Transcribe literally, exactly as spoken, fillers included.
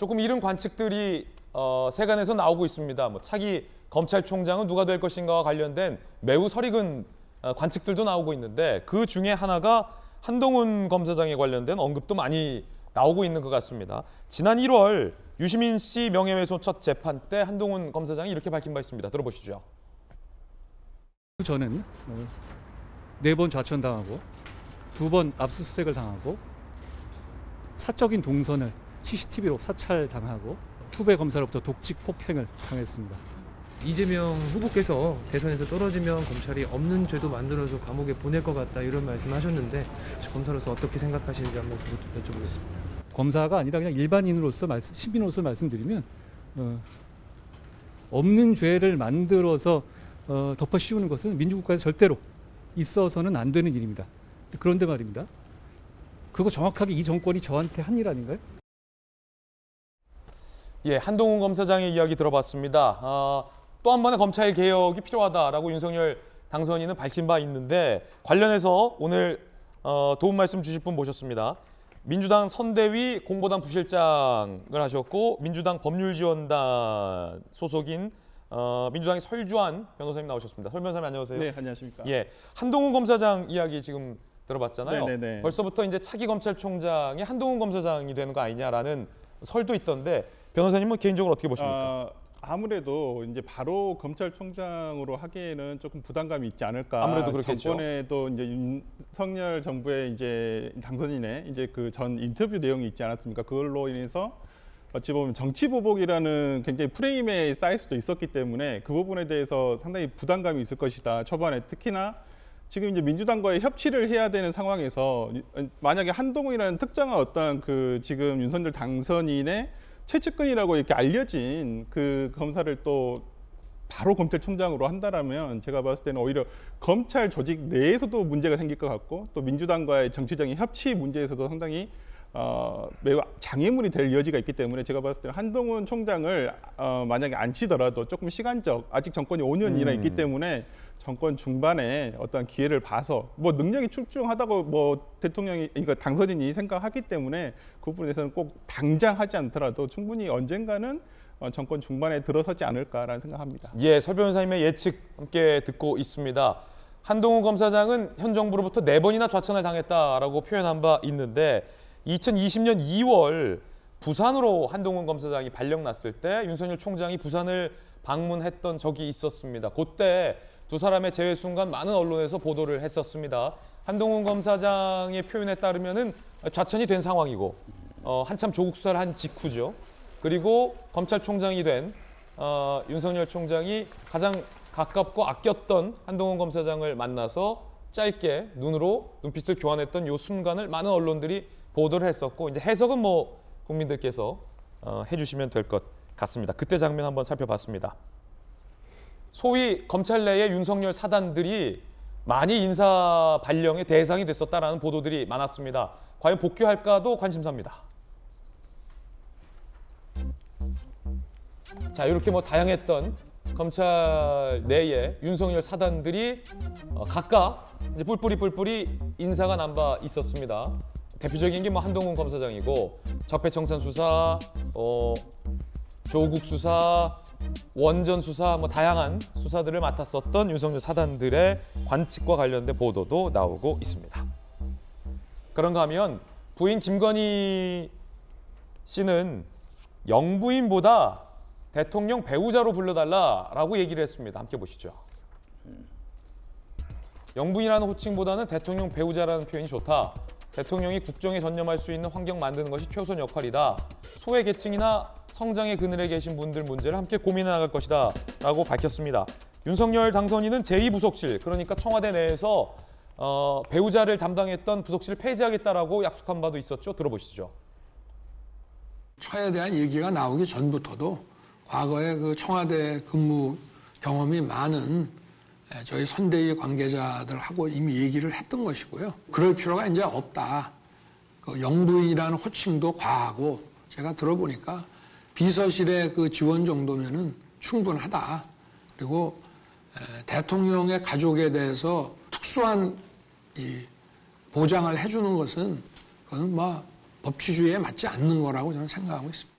조금 이른 관측들이 어, 세간에서 나오고 있습니다. 뭐 차기 검찰총장은 누가 될 것인가와 관련된 매우 설익은 관측들도 나오고 있는데 그 중에 하나가 한동훈 검사장에 관련된 언급도 많이 나오고 있는 것 같습니다. 지난 일월 유시민 씨 명예훼손 첫 재판 때 한동훈 검사장이 이렇게 밝힌 바 있습니다. 들어보시죠. 저는 네 번 좌천당하고 두 번 압수수색을 당하고 사적인 동선을 씨씨티비로 사찰당하고 후배 검사로부터 독직 폭행을 당했습니다. 이재명 후보께서 대선에서 떨어지면 검찰이 없는 죄도 만들어서 감옥에 보낼 것 같다 이런 말씀하셨는데 검사로서 어떻게 생각하시는지 한번 여쭤보겠습니다. 검사가 아니라 그냥 일반인으로서 말씀, 시민으로서 말씀드리면 어, 없는 죄를 만들어서 어, 덮어씌우는 것은 민주국가에서 절대로 있어서는 안 되는 일입니다. 그런데 말입니다. 그거 정확하게 이 정권이 저한테 한 일 아닌가요? 예, 한동훈 검사장의 이야기 들어봤습니다. 어, 또 한 번의 검찰 개혁이 필요하다라고 윤석열 당선인은 밝힌 바 있는데 관련해서 오늘 어, 도움 말씀 주실 분 모셨습니다. 민주당 선대위 공보단 부실장을 하셨고 민주당 법률지원단 소속인 어, 민주당의 설주환 변호사님 나오셨습니다. 설 변호사님 안녕하세요. 네, 안녕하십니까. 예, 한동훈 검사장 이야기 지금 들어봤잖아요. 네네네. 벌써부터 이제 차기 검찰총장이 한동훈 검사장이 되는 거 아니냐라는 설도 있던데. 변호사님은 개인적으로 어떻게 보십니까? 아, 아무래도 이제 바로 검찰총장으로 하기에는 조금 부담감이 있지 않을까. 아무래도 그렇겠죠. 정권에도 이제 윤석열 정부의 이제 당선인의 이제 그 전 인터뷰 내용이 있지 않았습니까? 그걸로 인해서 어찌 보면 정치 보복이라는 굉장히 프레임에 쌓일 수도 있었기 때문에 그 부분에 대해서 상당히 부담감이 있을 것이다. 초반에 특히나 지금 이제 민주당과의 협치를 해야 되는 상황에서 만약에 한동훈이라는 특정한 어떤 그 지금 윤석열 당선인의 최측근이라고 이렇게 알려진 그 검사를 또 바로 검찰총장으로 한다라면 제가 봤을 때는 오히려 검찰 조직 내에서도 문제가 생길 것 같고 또 민주당과의 정치적인 협치 문제에서도 상당히 어, 매우 장애물이 될 여지가 있기 때문에 제가 봤을 때는 한동훈 총장을 어, 만약에 안 치더라도 조금 시간적 아직 정권이 오 년이나 음. 있기 때문에 정권 중반에 어떤 기회를 봐서 뭐 능력이 출중하다고 뭐 대통령이 그러니까 당선인이 생각하기 때문에 그 부분에서는 꼭 당장 하지 않더라도 충분히 언젠가는 정권 중반에 들어서지 않을까라는 생각합니다. 예, 설 변호사님의 예측 함께 듣고 있습니다. 한동훈 검사장은 현 정부로부터 네 번이나 좌천을 당했다라고 표현한 바 있는데 이천이십 년 이월 부산으로 한동훈 검사장이 발령났을 때 윤석열 총장이 부산을 방문했던 적이 있었습니다. 그때 두 사람의 재회 순간 많은 언론에서 보도를 했었습니다. 한동훈 검사장의 표현에 따르면 좌천이 된 상황이고 어, 한참 조국 수사를 한 직후죠. 그리고 검찰총장이 된 어, 윤석열 총장이 가장 가깝고 아꼈던 한동훈 검사장을 만나서 짧게 눈으로 눈빛을 교환했던 이 순간을 많은 언론들이 보도를 했었고 이제 해석은 뭐 국민들께서 어, 해주시면 될 것 같습니다. 그때 장면 한번 살펴봤습니다. 소위 검찰 내의 윤석열 사단들이 많이 인사 발령의 대상이 됐었다라는 보도들이 많았습니다. 과연 복귀할까도 관심사입니다. 자, 이렇게 뭐 다양했던 검찰 내의 윤석열 사단들이 어, 각각 이제 뿔뿔이 뿔뿔이 인사가 난 바 있었습니다. 대표적인 게 뭐 한동훈 검사장이고 적폐청산 수사, 어, 조국 수사, 원전 수사, 뭐 다양한 수사들을 맡았었던 윤석열 사단들의 관측과 관련된 보도도 나오고 있습니다. 그런가 하면 부인 김건희 씨는 영부인보다 대통령 배우자로 불러달라라고 얘기를 했습니다. 함께 보시죠. 영부인이라는 호칭보다는 대통령 배우자라는 표현이 좋다. 대통령이 국정에 전념할 수 있는 환경 만드는 것이 최우선 역할이다. 소외 계층이나 성장의 그늘에 계신 분들 문제를 함께 고민해 나갈 것이다 라고 밝혔습니다. 윤석열 당선인은 제이 부속실, 그러니까 청와대 내에서 어, 배우자를 담당했던 부속실을 폐지하겠다라고 약속한 바도 있었죠. 들어보시죠. 차에 대한 얘기가 나오기 전부터도 과거에 그 청와대 근무 경험이 많은 저희 선대위 관계자들하고 이미 얘기를 했던 것이고요. 그럴 필요가 이제 없다. 그 영부인이라는 호칭도 과하고 제가 들어보니까 비서실의 그 지원 정도면은 충분하다. 그리고 대통령의 가족에 대해서 특수한 이 보장을 해주는 것은 그건 뭐 법치주의에 맞지 않는 거라고 저는 생각하고 있습니다.